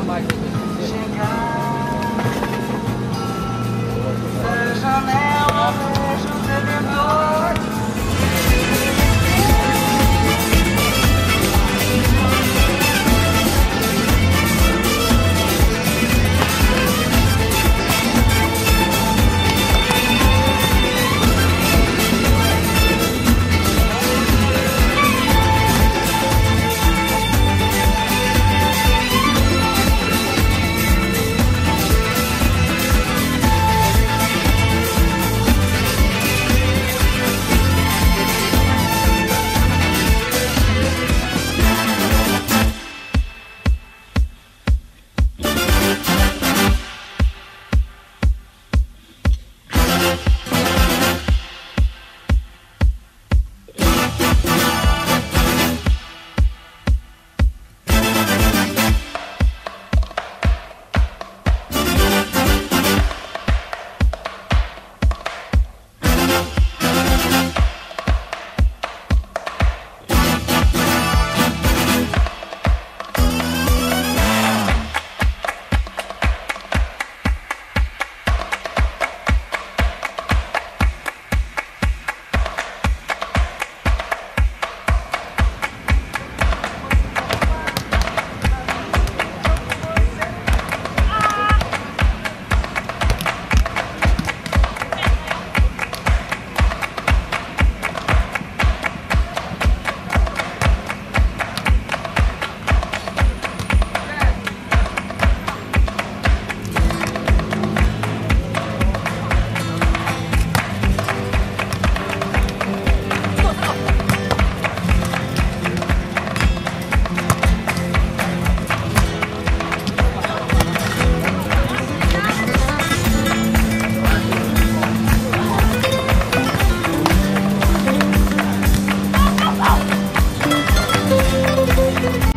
on, Michael.